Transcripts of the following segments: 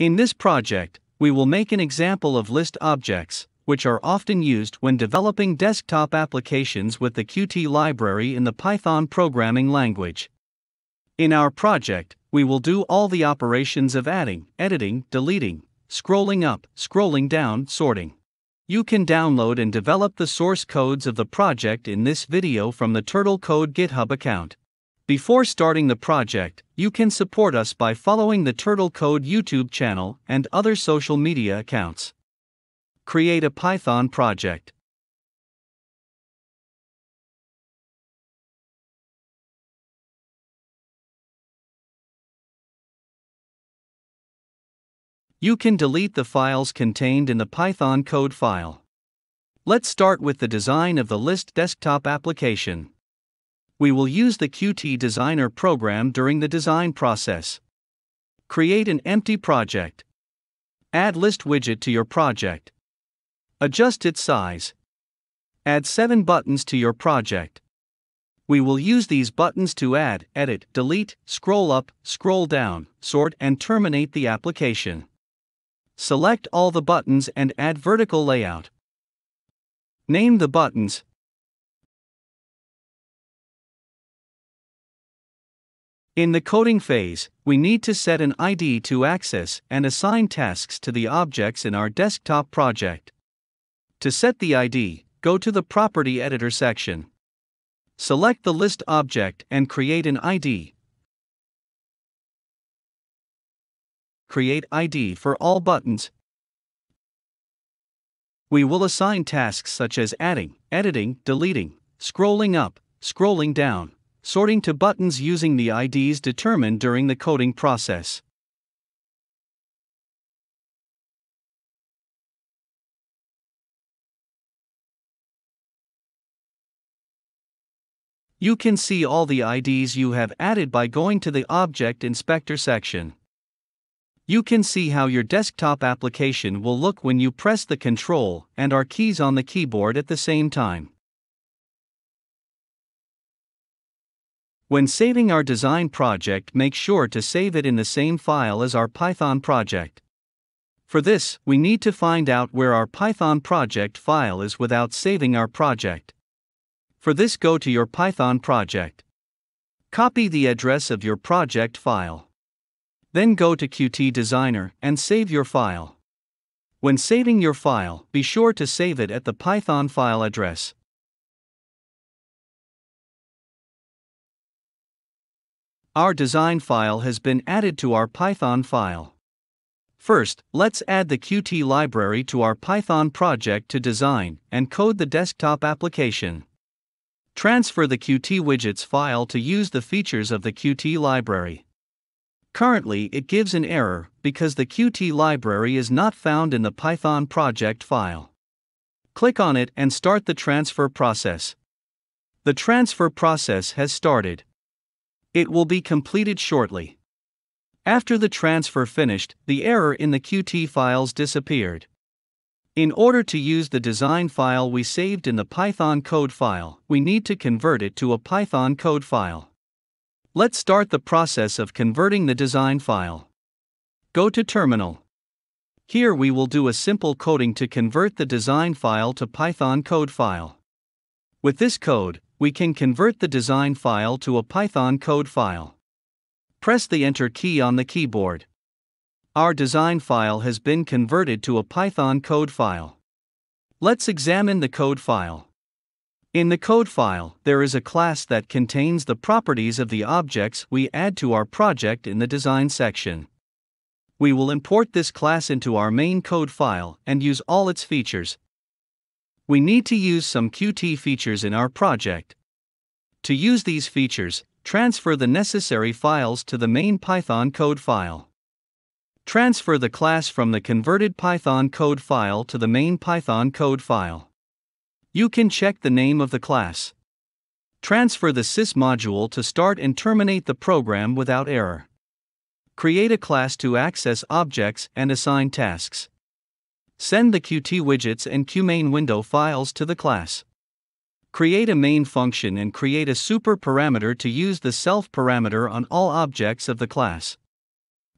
In this project, we will make an example of list objects, which are often used when developing desktop applications with the Qt library in the Python programming language. In our project, we will do all the operations of adding, editing, deleting, scrolling up, scrolling down, sorting. You can download and develop the source codes of the project in this video from the Turtle Code GitHub account. Before starting the project, you can support us by following the Turtle Code YouTube channel and other social media accounts. Create a Python project. You can delete the files contained in the Python code file. Let's start with the design of the list desktop application. We will use the Qt Designer program during the design process. Create an empty project. Add list widget to your project. Adjust its size. Add 7 buttons to your project. We will use these buttons to add, edit, delete, scroll up, scroll down, sort, and terminate the application. Select all the buttons and add vertical layout. Name the buttons. In the coding phase, we need to set an ID to access and assign tasks to the objects in our desktop project. To set the ID, go to the Property Editor section. Select the list object and create an ID. Create ID for all buttons. We will assign tasks such as adding, editing, deleting, scrolling up, scrolling down, sorting to buttons using the IDs determined during the coding process. You can see all the IDs you have added by going to the Object Inspector section. You can see how your desktop application will look when you press the Ctrl and R keys on the keyboard at the same time. When saving our design project, make sure to save it in the same file as our Python project. For this, we need to find out where our Python project file is without saving our project. For this, go to your Python project. Copy the address of your project file. Then go to Qt Designer and save your file. When saving your file, be sure to save it at the Python file address. Our design file has been added to our Python file. First, let's add the Qt library to our Python project to design and code the desktop application. Transfer the QtWidgets file to use the features of the Qt library. Currently, it gives an error because the Qt library is not found in the Python project file. Click on it and start the transfer process. The transfer process has started. It will be completed shortly. After the transfer finished, the error in the Qt files disappeared. In order to use the design file we saved in the Python code file, we need to convert it to a Python code file. Let's start the process of converting the design file. Go to Terminal. Here we will do a simple coding to convert the design file to Python code file. With this code, we can convert the design file to a Python code file. Press the Enter key on the keyboard. Our design file has been converted to a Python code file. Let's examine the code file. In the code file, there is a class that contains the properties of the objects we add to our project in the design section. We will import this class into our main code file and use all its features. We need to use some Qt features in our project. To use these features, transfer the necessary files to the main Python code file. Transfer the class from the converted Python code file to the main Python code file. You can check the name of the class. Transfer the sys module to start and terminate the program without error. Create a class to access objects and assign tasks. Send the QtWidgets and QMainWindow files to the class. Create a main function and create a super parameter to use the self parameter on all objects of the class.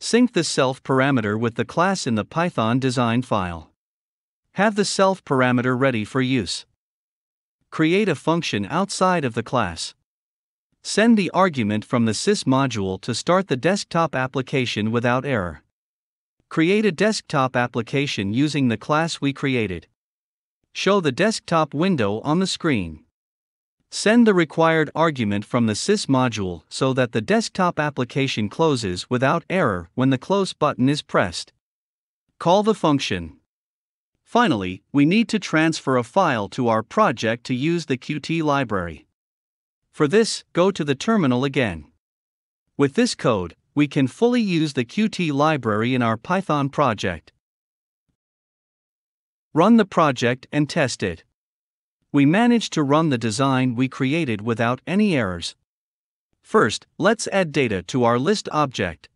Sync the self parameter with the class in the Python design file. Have the self parameter ready for use. Create a function outside of the class. Send the argument from the sys module to start the desktop application without error. Create a desktop application using the class we created. Show the desktop window on the screen. Send the required argument from the sys module so that the desktop application closes without error when the close button is pressed. Call the function. Finally, we need to transfer a file to our project to use the Qt library. For this, go to the terminal again. With this code, we can fully use the Qt library in our Python project. Run the project and test it. We managed to run the design we created without any errors. First, let's add data to our list object.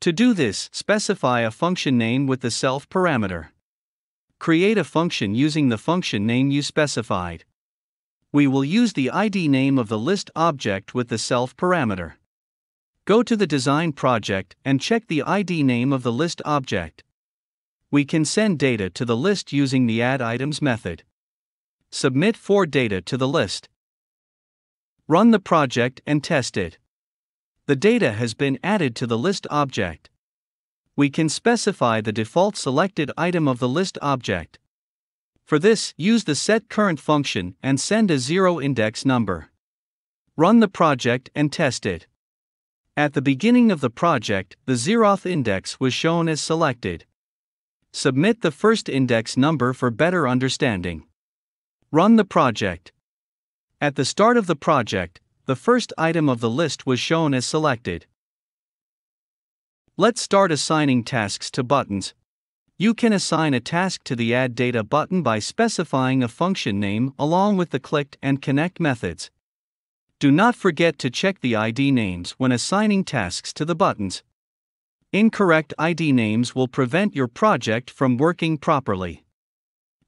To do this, specify a function name with the self parameter. Create a function using the function name you specified. We will use the ID name of the list object with the self parameter. Go to the design project and check the ID name of the list object. We can send data to the list using the addItems method. Submit 4 data to the list. Run the project and test it. The data has been added to the list object. We can specify the default selected item of the list object. For this, use the setCurrent function and send a 0 index number. Run the project and test it. At the beginning of the project, the 0th index was shown as selected. Submit the first index number for better understanding. Run the project. At the start of the project, the first item of the list was shown as selected. Let's start assigning tasks to buttons. You can assign a task to the Add Data button by specifying a function name along with the clicked and connect methods. Do not forget to check the ID names when assigning tasks to the buttons. Incorrect ID names will prevent your project from working properly.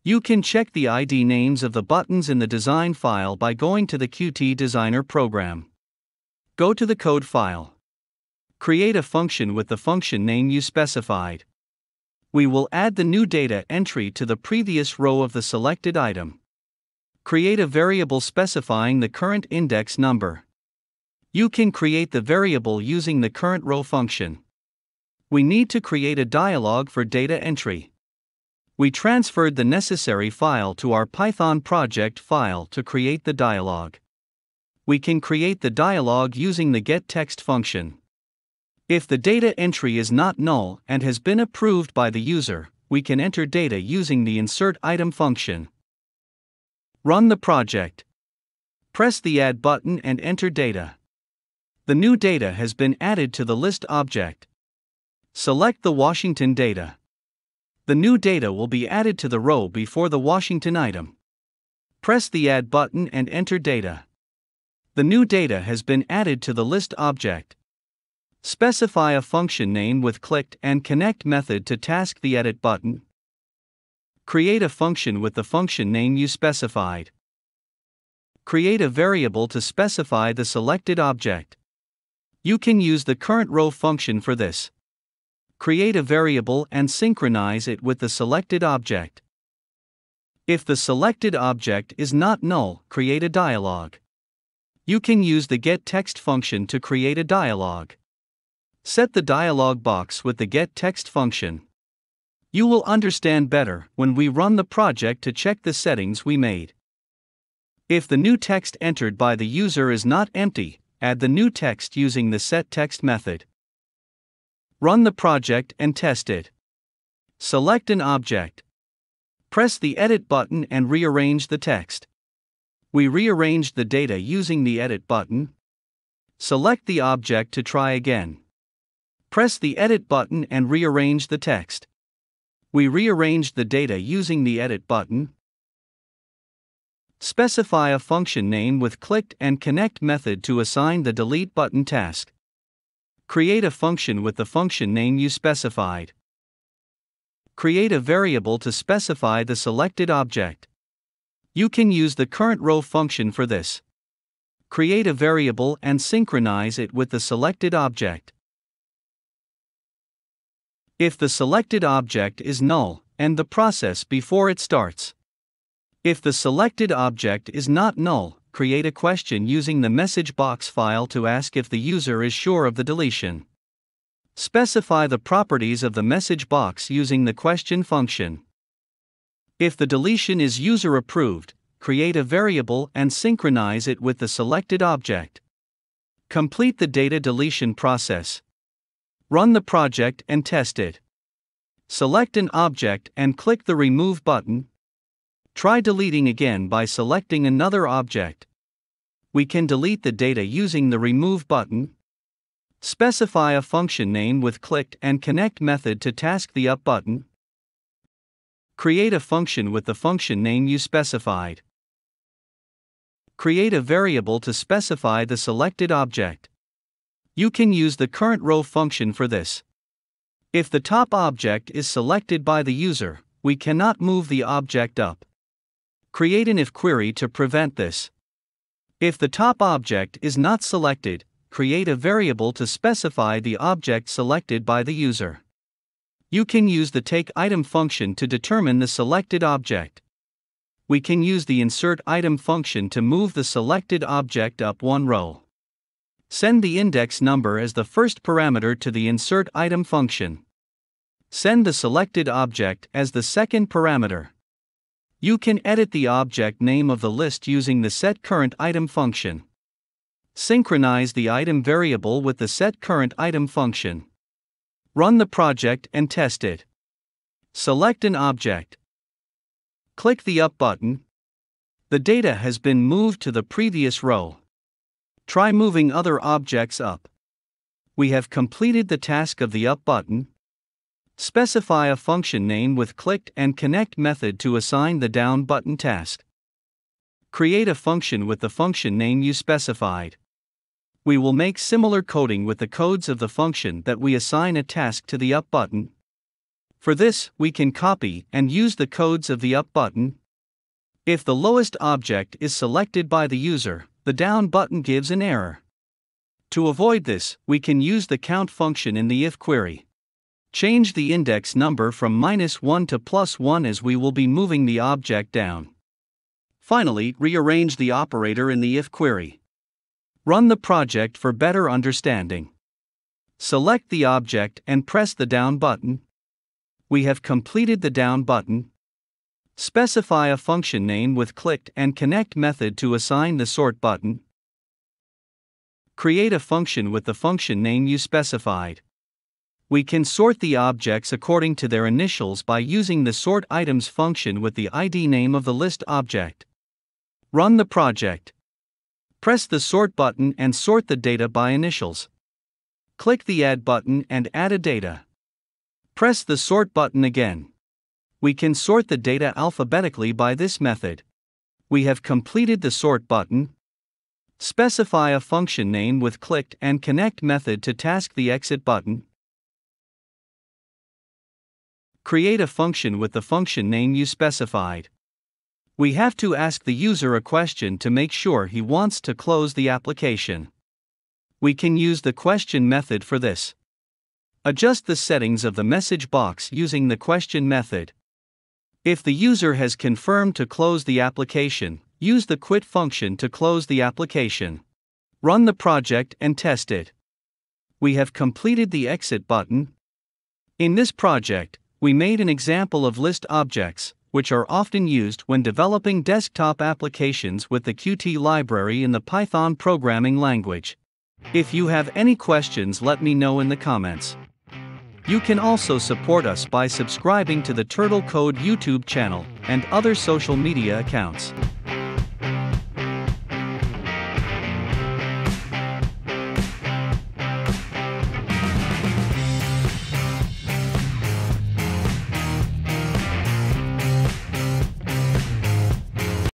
You can check the ID names of the buttons in the design file by going to the Qt Designer program. Go to the code file. Create a function with the function name you specified. We will add the new data entry to the previous row of the selected item. Create a variable specifying the current index number. You can create the variable using the current row function. We need to create a dialog for data entry. We transferred the necessary file to our Python project file to create the dialog. We can create the dialog using the get text function. If the data entry is not null and has been approved by the user, we can enter data using the InsertItem function. Run the project. Press the Add button and enter data. The new data has been added to the list object. Select the Washington data. The new data will be added to the row before the Washington item. Press the Add button and enter data. The new data has been added to the list object. Specify a function name with clicked and connect method to task the Edit button. Create a function with the function name you specified. Create a variable to specify the selected object. You can use the current row function for this. Create a variable and synchronize it with the selected object. If the selected object is not null, create a dialog. You can use the get text function to create a dialog. Set the dialog box with the get text function. You will understand better when we run the project to check the settings we made. If the new text entered by the user is not empty, add the new text using the setText method. Run the project and test it. Select an object. Press the Edit button and rearrange the text. We rearranged the data using the Edit button. Select the object to try again. Press the Edit button and rearrange the text. We rearranged the data using the Edit button. Specify a function name with clicked and connect method to assign the delete button task. Create a function with the function name you specified. Create a variable to specify the selected object. You can use the current row function for this. Create a variable and synchronize it with the selected object. if the selected object is null, and the process before it starts. If the selected object is not null, create a question using the message box file to ask if the user is sure of the deletion. Specify the properties of the message box using the question function. If the deletion is user approved, create a variable and synchronize it with the selected object. Complete the data deletion process. Run the project and test it. Select an object and click the Remove button. Try deleting again by selecting another object. We can delete the data using the Remove button. Specify a function name with clicked and connect method to task the Up button. Create a function with the function name you specified. Create a variable to specify the selected object. You can use the current row function for this. If the top object is selected by the user, we cannot move the object up. Create an if query to prevent this. If the top object is not selected, create a variable to specify the object selected by the user. You can use the take item function to determine the selected object. We can use the insert item function to move the selected object up one row. Send the index number as the first parameter to the insert item function. Send the selected object as the second parameter. You can edit the object name of the list using the setCurrentItem function. Synchronize the item variable with the setCurrentItem function. Run the project and test it. Select an object. Click the Up button. The data has been moved to the previous row. Try moving other objects up. We have completed the task of the Up button. Specify a function name with clicked and connect method to assign the Down button task. Create a function with the function name you specified. We will make similar coding with the codes of the function that we assign a task to the Up button. For this, we can copy and use the codes of the Up button. If the lowest object is selected by the user, the Down button gives an error. To avoid this, we can use the count function in the if query. Change the index number from -1 to +1 as we will be moving the object down. Finally, rearrange the operator in the if query. Run the project for better understanding. Select the object and press the Down button. We have completed the Down button. Specify a function name with clicked and connect method to assign the Sort button. Create a function with the function name you specified. We can sort the objects according to their initials by using the sortItems function with the ID name of the list object. Run the project. Press the Sort button and sort the data by initials. Click the Add button and add a data. Press the Sort button again. We can sort the data alphabetically by this method. We have completed the Sort button. Specify a function name with clicked and connect method to task the Exit button. Create a function with the function name you specified. We have to ask the user a question to make sure he wants to close the application. We can use the question method for this. Adjust the settings of the message box using the question method. If the user has confirmed to close the application, use the quit function to close the application. Run the project and test it. We have completed the Exit button. In this project, we made an example of list objects, which are often used when developing desktop applications with the Qt library in the Python programming language. If you have any questions, let me know in the comments. You can also support us by subscribing to the Turtle Code YouTube channel and other social media accounts.